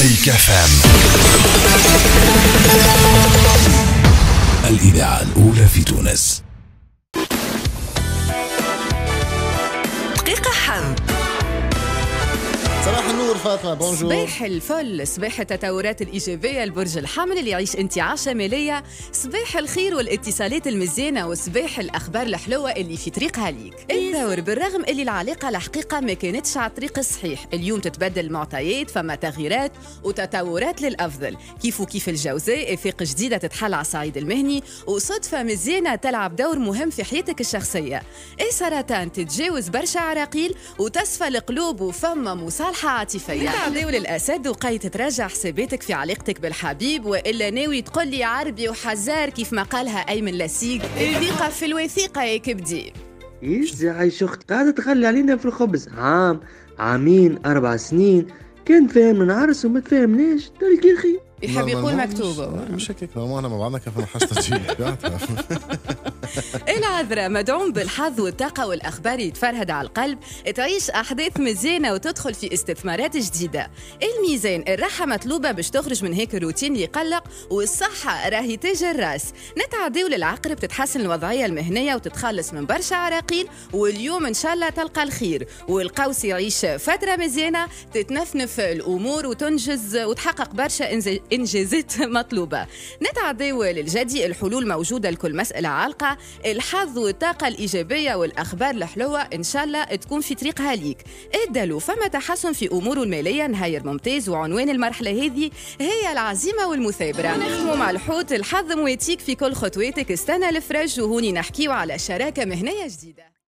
مستيك FM الإذاعة الأولى في تونس. دقيقة حمد. صباح النور فاطمة، بونجور. صباح الفل، صباح التطورات الإيجابية لبرج الحمل اللي يعيش انتعاش شمالية، صباح الخير والاتصالات المزيانة، وصباح الأخبار الحلوة اللي في طريقها ليك. الدور بالرغم اللي العلاقة الحقيقة ما كانتش على الطريق الصحيح، اليوم تتبدل المعطيات، فما تغييرات وتطورات للأفضل، كيف وكيف الجوزاء، آفاق جديدة تتحل على الصعيد المهني، وصدفة مزيانة تلعب دور مهم في حياتك الشخصية. السرطان تتجاوز برشا عراقيل وتصفى القلوب، وفما مصالحة عاطفية. العداوة للأسد وقايت تراجع حساباتك في علاقتك بالحبيب، وإلا ناوي تقول لي عربي وحزار كيف ما قالها أيمن لسيق، الوثيقة في الوثيقة يا كبدي. يجزي عايش أخت قاعدة تغلي علينا في الخبز، عام عامين 4 سنين كان فاهم من عرس وما تفاهمناش تلقي الخير. يحب يقول مكتوبة مش هيك انا ما بعدنا كيف نحشت العذراء مدعوم بالحظ والطاقة والأخبار يتفرهد على القلب، تعيش أحداث مزيانة وتدخل في استثمارات جديدة. الميزان الراحة مطلوبة باش تخرج من هيك الروتين اللي يقلق، والصحة راهي تاج الراس. نتعداو للعقرب، تتحسن الوضعية المهنية وتتخلص من برشا عراقيل، واليوم إن شاء الله تلقى الخير. والقوس يعيش فترة مزيانة تتنفنف الأمور وتنجز وتحقق برشا إنجازات مطلوبة. نتعداو للجدي، الحلول موجودة لكل مسألة عالقة. الحظ والطاقة الإيجابية والأخبار الحلوة إن شاء الله تكون في طريقها ليك. الدلو فما تحسن في أموره المالية، نهاير ممتاز، وعنوان المرحلة هذه هي العزيمة والمثابرة. نختموا مع الحوت، الحظ مواتيك في كل خطواتك، استنى الفرج، وهوني نحكيو على شراكة مهنية جديدة.